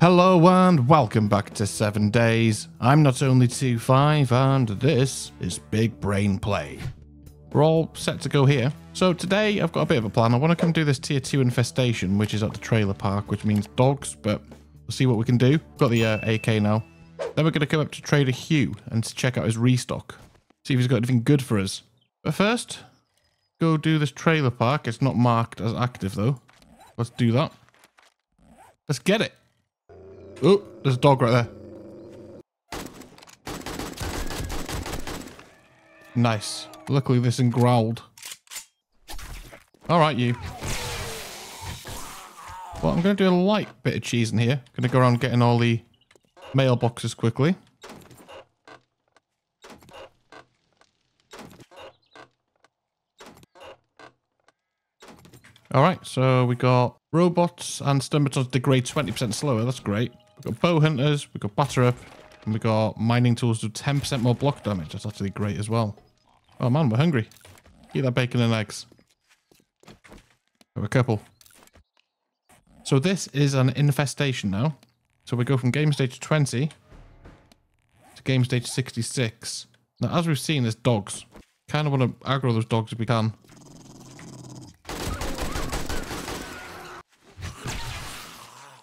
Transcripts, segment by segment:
Hello and welcome back to 7 Days. I'm NotOnly25 and this is Big Brain Play. We're all set to go here. So today I've got a bit of a plan. I want to come do this tier 2 infestation, which is at the trailer park, which means dogs, but we'll see what we can do. Got the AK now. Then we're going to come up to Trader Hugh and check out his restock. See if he's got anything good for us. But first, go do this trailer park. It's not marked as active though. Let's do that. Let's get it. Oh, there's a dog right there. Nice. Luckily this thing growled. Alright, you. Well, I'm going to do a light bit of cheese in here. Going to go around getting all the mailboxes quickly. Alright, so we got robots and Stun Batons degrade 20% slower. That's great. We've got bow hunters, we've got batter up, and we've got mining tools do 10% more block damage. That's actually great as well. Oh man, we're hungry. Eat that bacon and eggs. Have a couple. So this is an infestation now. So we go from game stage 20 to game stage 66. Now, as we've seen, there's dogs. Kind of want to aggro those dogs if we can.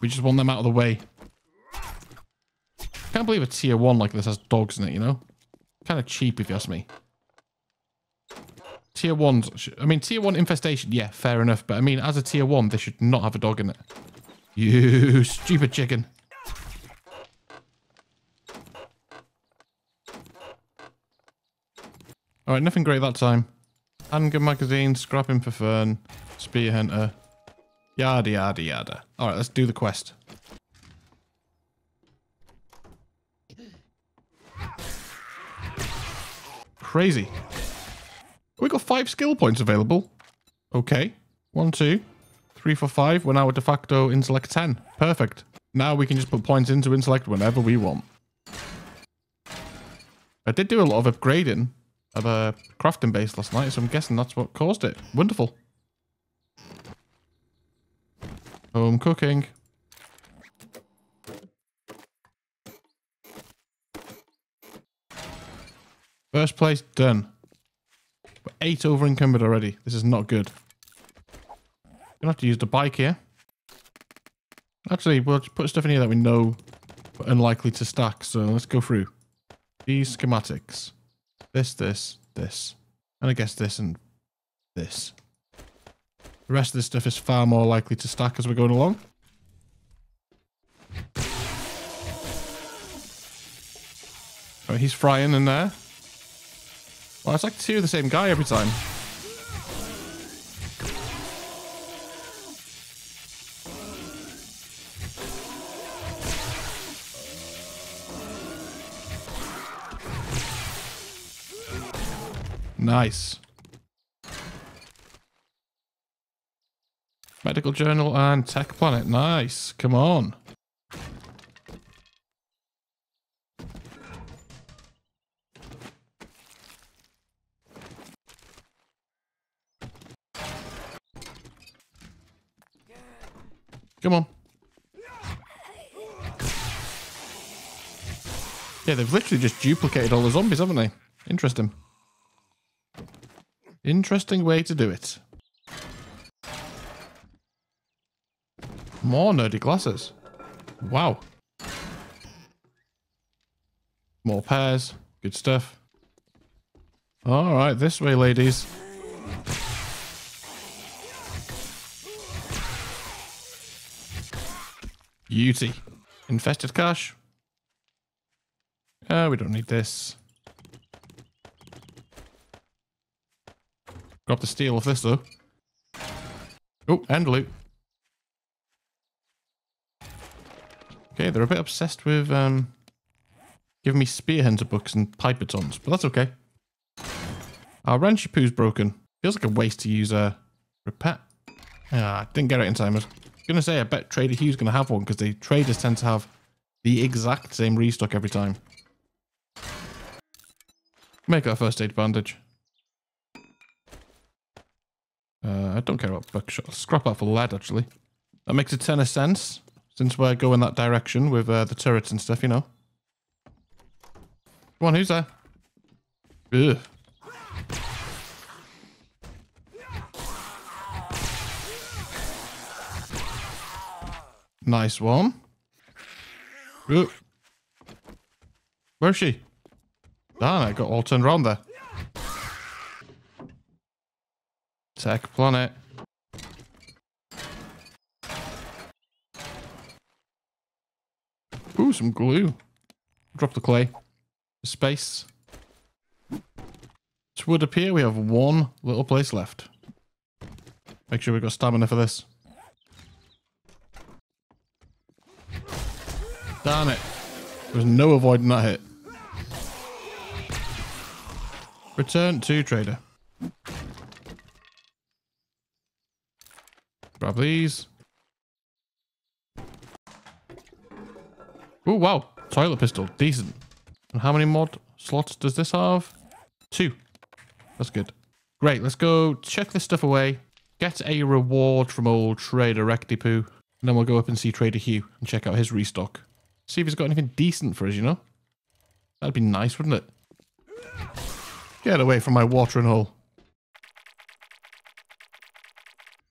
We just want them out of the way. Can't believe a tier 1 like this has dogs in it, you know? Kind of cheap if you ask me. Tier 1's... I mean, tier 1 infestation, yeah, fair enough. But I mean, as a tier 1, they should not have a dog in it. You stupid chicken. Alright, nothing great that time. Handgun magazine, scrapping for fern, spear hunter... Yada, yada, yada. All right, let's do the quest. Crazy. We got 5 skill points available. Okay. 1, 2, 3, 4, 5. We're now at de facto Intellect 10. Perfect. Now we can just put points into Intellect whenever we want. I did do a lot of upgrading at the crafting base last night, so I'm guessing that's what caused it. Wonderful. Home cooking. First place done. We're 8 over encumbered already. This is not good. Gonna have to use the bike here. Actually, we'll just put stuff in here that we know are unlikely to stack. So let's go through these schematics. This, and I guess this and this. The rest of this stuff is far more likely to stack as we're going along. Right, he's frying in there. Well, it's like 2 of the same guy every time. Nice. Medical journal and tech planet. Nice. Come on. Come on. Yeah, they've literally just duplicated all the zombies, haven't they? Interesting. Interesting way to do it. More nerdy glasses. Wow. More pears. Good stuff. All right, this way, ladies. Beauty. Infested cash. We don't need this. Grab the steel off this, though. Oh, end loot. Okay, they're a bit obsessed with giving me spear hunter books and pipe batons, but that's okay. Our Rectipoo's broken. Feels like a waste to use a repair. Ah, didn't get it in time. I was going to say, I bet Trader Hugh's going to have one because the traders tend to have the exact same restock every time. Make our first aid bandage. I don't care about buckshot. Scrap that for lead, actually. That makes a ton of sense. Since we're going that direction with the turrets and stuff, you know. Come on, who's there? Ugh. Nice one. Ugh. Where's she? Damn, I got all turned around there. Tech planet. Ooh, some glue. Drop the clay. The space. It would appear we have one little place left. Make sure we've got stamina for this. Damn it. There was no avoiding that hit. Return to trader. Grab these. Oh, wow. Toilet pistol. Decent. And how many mod slots does this have? 2. That's good. Great. Let's go check this stuff away. Get a reward from old Trader Rectipoo. And then we'll go up and see Trader Hugh and check out his restock. See if he's got anything decent for us, you know? That'd be nice, wouldn't it? Get away from my watering hole.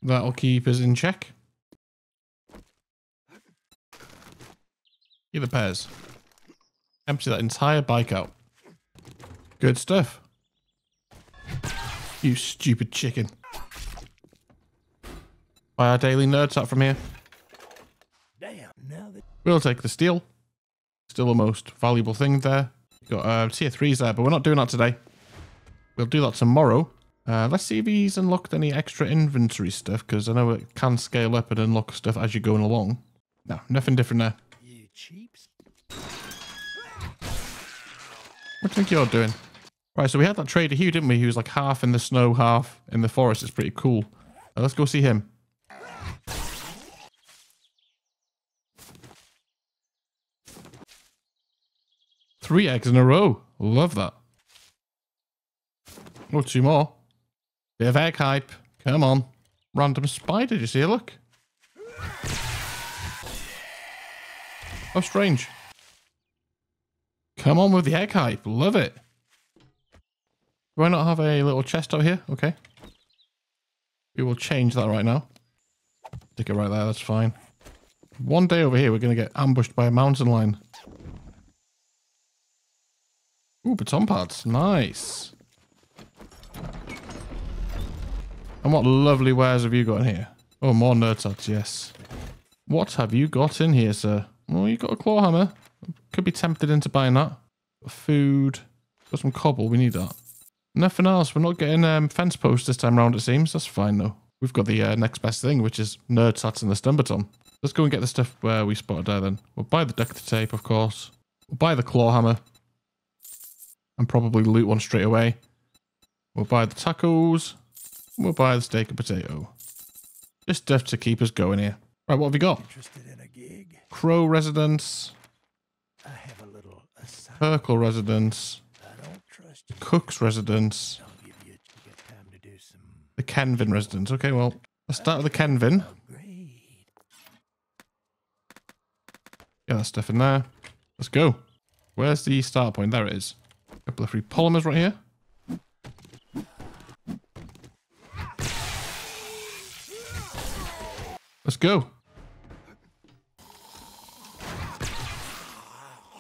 That'll keep us in check. Here are the pears. Empty that entire bike out. Good stuff. You stupid chicken. Buy our daily nerds out from here. Damn, now that we'll take the steel. Still the most valuable thing there. Got tier 3s there, but we're not doing that today. We'll do that tomorrow. Let's see if he's unlocked any extra inventory stuff, because I know it can scale up and unlock stuff as you're going along. No, nothing different there. What do you think you're doing? Right, so we had that Trader Hugh, didn't we? He was like half in the snow, half in the forest. It's pretty cool. Let's go see him. Three eggs in a row. Love that. Oh, 2 more. Bit of egg hype. Come on. Random spider, did you see it? Look. How strange. Come on with the egg hype. Love it. Do I not have a little chest out here? Okay. We will change that right now. Stick it right there. That's fine. One day over here, we're going to get ambushed by a mountain lion. Ooh, baton pads. Nice. And what lovely wares have you got in here? Oh, more nerd tats, yes. What have you got in here, sir? Oh, you got a claw hammer. Could be tempted into buying that. Food. Got some cobble. We need that. Nothing else. We're not getting fence posts this time round, it seems. That's fine, though. We've got the next best thing, which is nerd tats and the Stun Baton. Let's go and get the stuff where we spotted there, then. We'll buy the decorative tape, of course. We'll buy the claw hammer. And probably loot one straight away. We'll buy the tacos. We'll buy the steak and potato. Just stuff to keep us going here. Right, what have we got? Interested in a gig. Crow residence. I have a little Perkle residence. I don't trust you. Cook's residence. I'll give you time to do some... The Kenvin residence. Okay, well, let's start with the Kenvin. Yeah, that stuff in there. Let's go. Where's the start point? There it is. A couple of free polymers right here. Let's go.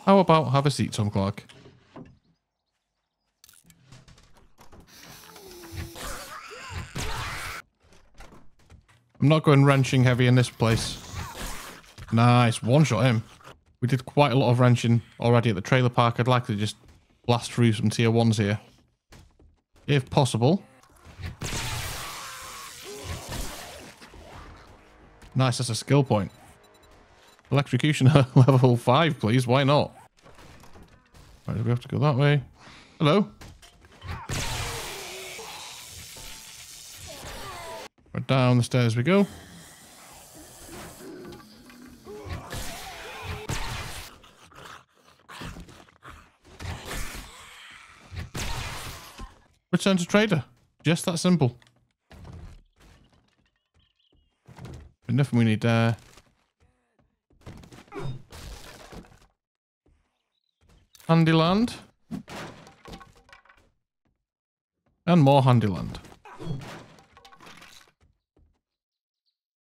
How about have a seat, Tom Clark? I'm not going wrenching heavy in this place. Nice. One shot him. We did quite a lot of wrenching already at the trailer park. I'd like to just blast through some tier 1s here. If possible. Nice, that's a skill point. Electrocutioner level 5, please. Why not? Right, do we have to go that way? Hello? Right, down the stairs we go. Return to trader. Just that simple. Nothing we need there. Handyland. And more Handyland.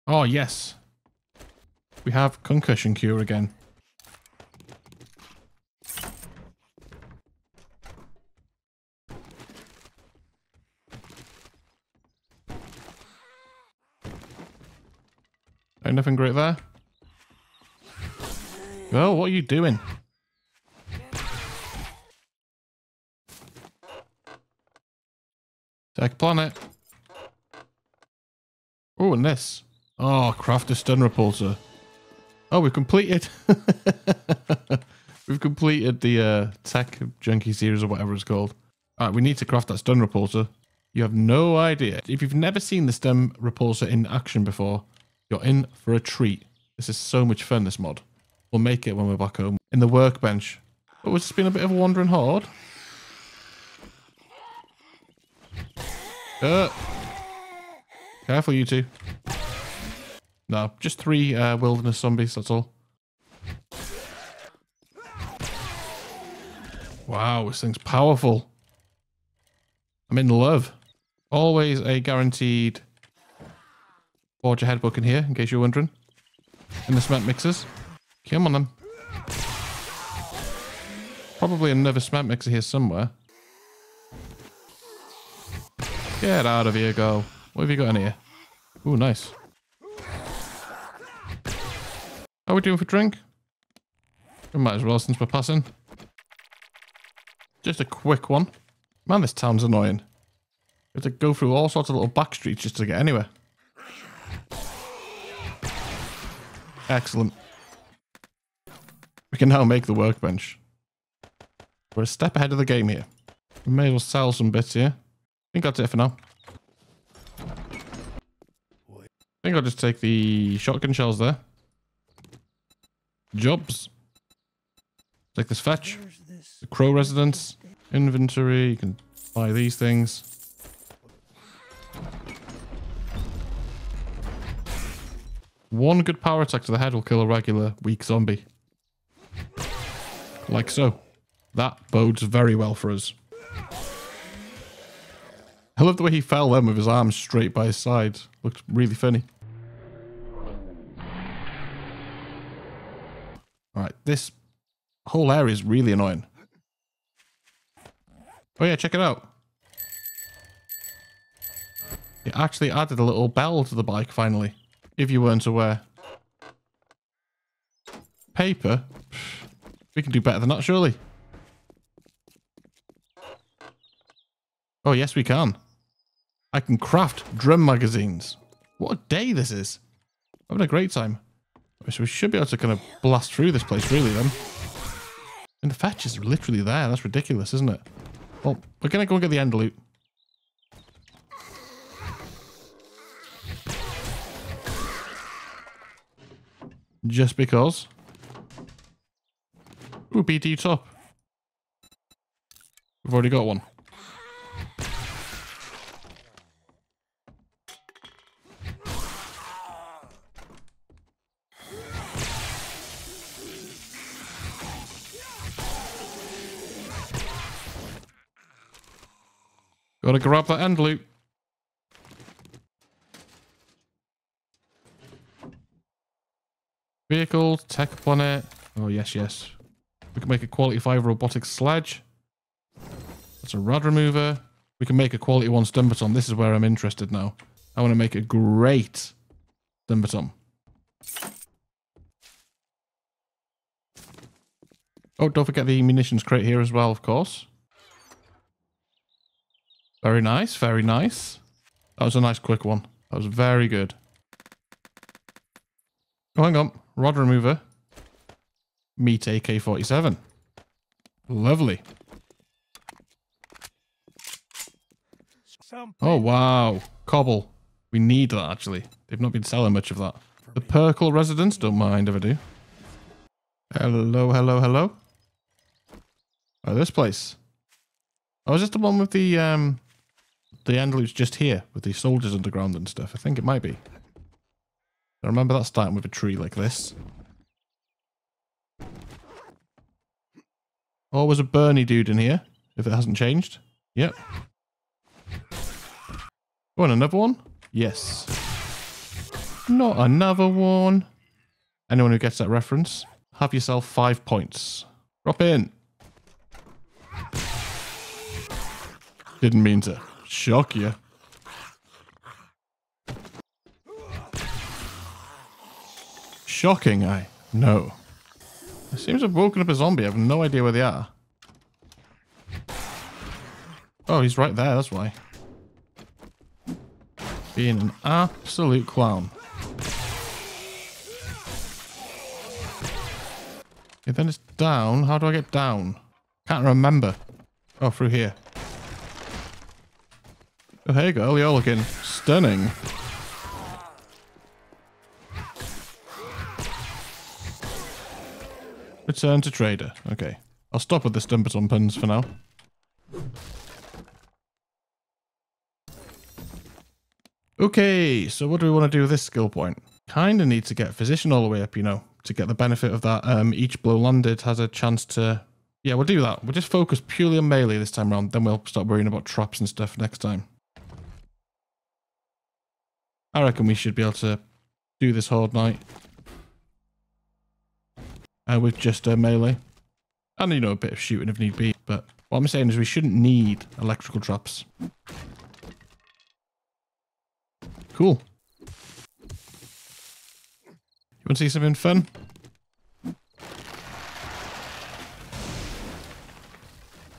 Oh, yes. We have Concussion Cure again. Ain't nothing great there. Well, what are you doing? Tech Planet. Oh, and this. Oh, craft a stun repulsor. Oh, we've completed. We've completed the Tech Junkie series or whatever it's called. All right, we need to craft that stun repulsor. You have no idea. If you've never seen the stun repulsor in action before, you're in for a treat. This is so much fun, this mod. We'll make it when we're back home. In the workbench. Oh, it's been a bit of a wandering horde. Careful, you two. No, just three wilderness zombies, that's all. Wow, this thing's powerful. I'm in love. Always a guaranteed forge ahead book in here, in case you're wondering. In the cement mixers. Come on, then. Probably another cement mixer here somewhere. Get out of here, go. What have you got in here? Ooh, nice. How are we doing for drink? We might as well since we're passing. Just a quick one. Man, this town's annoying. We have to go through all sorts of little back streets just to get anywhere. Excellent. We can now make the workbench. We're a step ahead of the game here. We may as well sell some bits here. I think that's it for now. I think I'll just take the shotgun shells there. Jobs. Take this fetch. The crow residence. Inventory. You can buy these things. One good power attack to the head will kill a regular weak zombie. Like so. That bodes very well for us. I love the way he fell then with his arms straight by his side. Looked really funny. Alright, this whole area is really annoying. Oh yeah, check it out. It actually added a little bell to the bike finally, if you weren't aware. Paper? We can do better than that, surely. Oh yes, we can. I can craft drum magazines. What a day this is. Having a great time. So we should be able to kind of blast through this place really then. And the fetch is literally there. That's ridiculous, isn't it? Well, we're going to go and get the end loot. Just because. Ooh, BD top. We've already got one. Gotta grab that end loop. Vehicle, Tech Planet. Oh, yes, yes. We can make a quality 5 robotic sledge. That's a rod remover. We can make a quality 1 Stun Baton. This is where I'm interested now. I want to make a great Stun Baton. Oh, don't forget the munitions crate here as well, of course. Very nice, very nice. That was a nice quick one. That was very good. Oh, hang on. Rod remover. Meat AK-47. Lovely. Oh, wow. Cobble. We need that, actually. They've not been selling much of that. The Perkle residence. Don't mind if I do. Hello, hello, hello. Oh, this place. Oh, is this the one with the end loop's just here with the soldiers underground and stuff? I think it might be. I remember that starting with a tree like this. Always a Bernie dude in here, if it hasn't changed. Yep. Oh, and another one? Yes. Not another one. Anyone who gets that reference, have yourself 5 points. Drop in. Didn't mean to shock you. Shocking, I know. It seems I've woken up a zombie. I have no idea where they are. Oh, he's right there. That's why. Being an absolute clown. Okay, then it's down. How do I get down? Can't remember. Oh, through here. Oh, hey girl, you're looking stunning. Return to Trader. Okay. I'll stop with the Stun Baton puns for now. Okay, so what do we want to do with this skill point? Kinda need to get Physician all the way up, you know, to get the benefit of that. Each blow landed has a chance to... Yeah, we'll do that. We'll just focus purely on melee this time around, then we'll start worrying about traps and stuff next time. I reckon we should be able to do this Horde Knight. With just a melee. And, you know, a bit of shooting if need be. But what I'm saying is we shouldn't need electrical traps. Cool. You want to see something fun?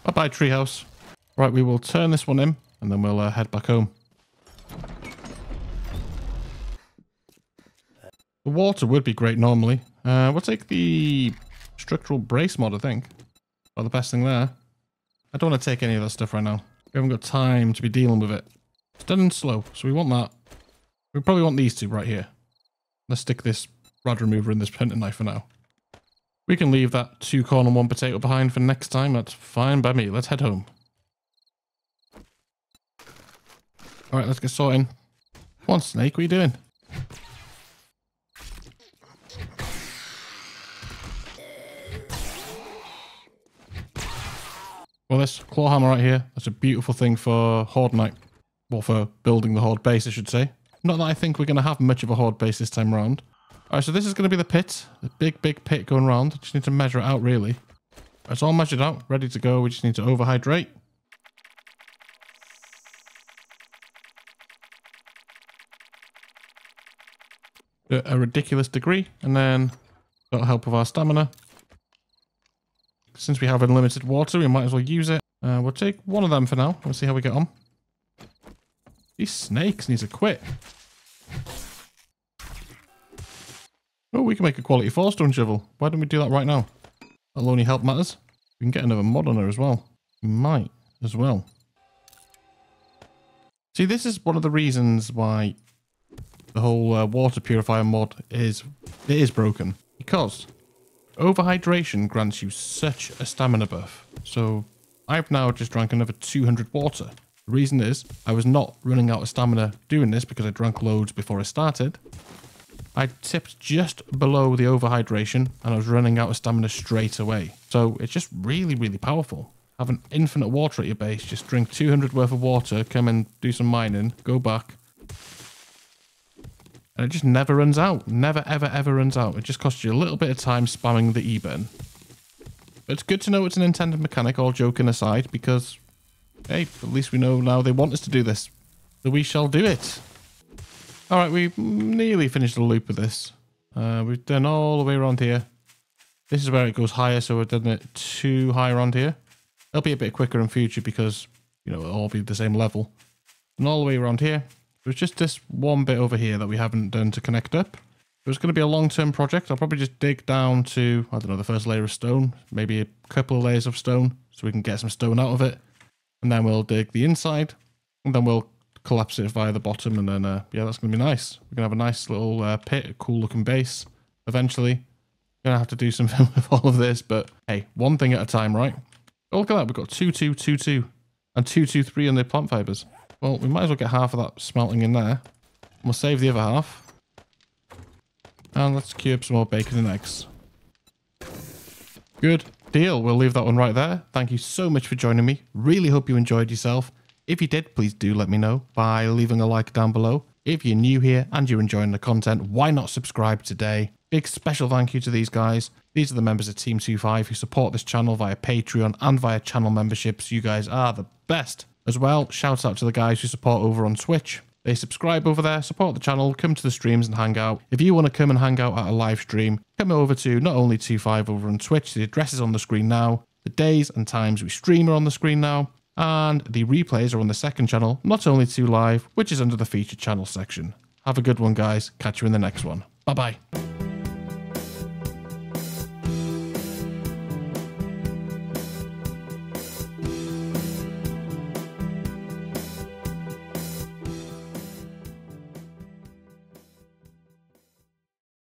Bye-bye, treehouse. Right, we will turn this one in, and then we'll head back home. The water would be great normally. We'll take the structural brace mod, I think. Well, the best thing there. I don't want to take any of that stuff right now. We haven't got time to be dealing with it. It's done and slow, so we want that. We probably want these two right here. Let's stick this rod remover and this hunting knife for now. We can leave that 2 corn and 1 potato behind for next time. That's fine by me. Let's head home. All right, let's get sorting. Come on, Snake, what are you doing? Well, this claw hammer right here, that's a beautiful thing for Horde Knight. Well, for building the Horde base, I should say. Not that I think we're going to have much of a Horde base this time around. All right, so this is going to be the pit. The big, big pit going round. Just need to measure it out, really. It's all measured out, ready to go. We just need to overhydrate. To a ridiculous degree, and then that'll help with our stamina. Since we have unlimited water, we might as well use it. We'll take one of them for now. We'll see how we get on. These snakes need to quit. Oh, we can make a quality 4-stone shovel. Why don't we do that right now? That'll only help matters. We can get another mod on her as well. We might as well. See, this is one of the reasons why the whole water purifier mod is broken. Because... overhydration grants you such a stamina buff. So I've now just drank another 200 water. The reason is I was not running out of stamina doing this because I drank loads before I started. I tipped just below the overhydration and I was running out of stamina straight away. So it's just really, really powerful. Have an infinite water at your base. Just drink 200 worth of water, come and do some mining, go back. And it just never runs out. Never, ever, ever runs out. It just costs you a little bit of time spamming the E-burn. But it's good to know it's an intended mechanic, all joking aside, because, hey, at least we know now they want us to do this. So we shall do it. All right, we nearly finished the loop of this. We've done all the way around here. This is where it goes higher, so we've done it too high around here. It'll be a bit quicker in future because, you know, it'll all be the same level. And all the way around here. There's just this one bit over here that we haven't done to connect up. It was going to be a long-term project. I'll probably just dig down to, I don't know, the first layer of stone, maybe a couple of layers of stone so we can get some stone out of it. And then we'll dig the inside and then we'll collapse it via the bottom. And then, yeah, that's going to be nice. We're going to have a nice little pit, a cool looking base. Eventually, going to have to do something with all of this, but hey, one thing at a time, right? Oh, look at that. We've got 2, 2, 2, 2 and 2, 2, 3 on the plant fibers. Well, we might as well get half of that smelting in there. We'll save the other half. And let's cube some more bacon and eggs. Good. Deal. We'll leave that one right there. Thank you so much for joining me. Really hope you enjoyed yourself. If you did, please do let me know by leaving a like down below. If you're new here and you're enjoying the content, why not subscribe today? Big special thank you to these guys. These are the members of Team 2-5 who support this channel via Patreon and via channel memberships. You guys are the best. As well, shout out to the guys who support over on Twitch. They subscribe over there, support the channel, come to the streams and hang out. If you want to come and hang out at a live stream, come over to NotOnly25 over on Twitch. The address is on the screen now. The days and times we stream are on the screen now. And the replays are on the second channel, NotOnly2Live, which is under the featured channel section. Have a good one, guys. Catch you in the next one. Bye-bye.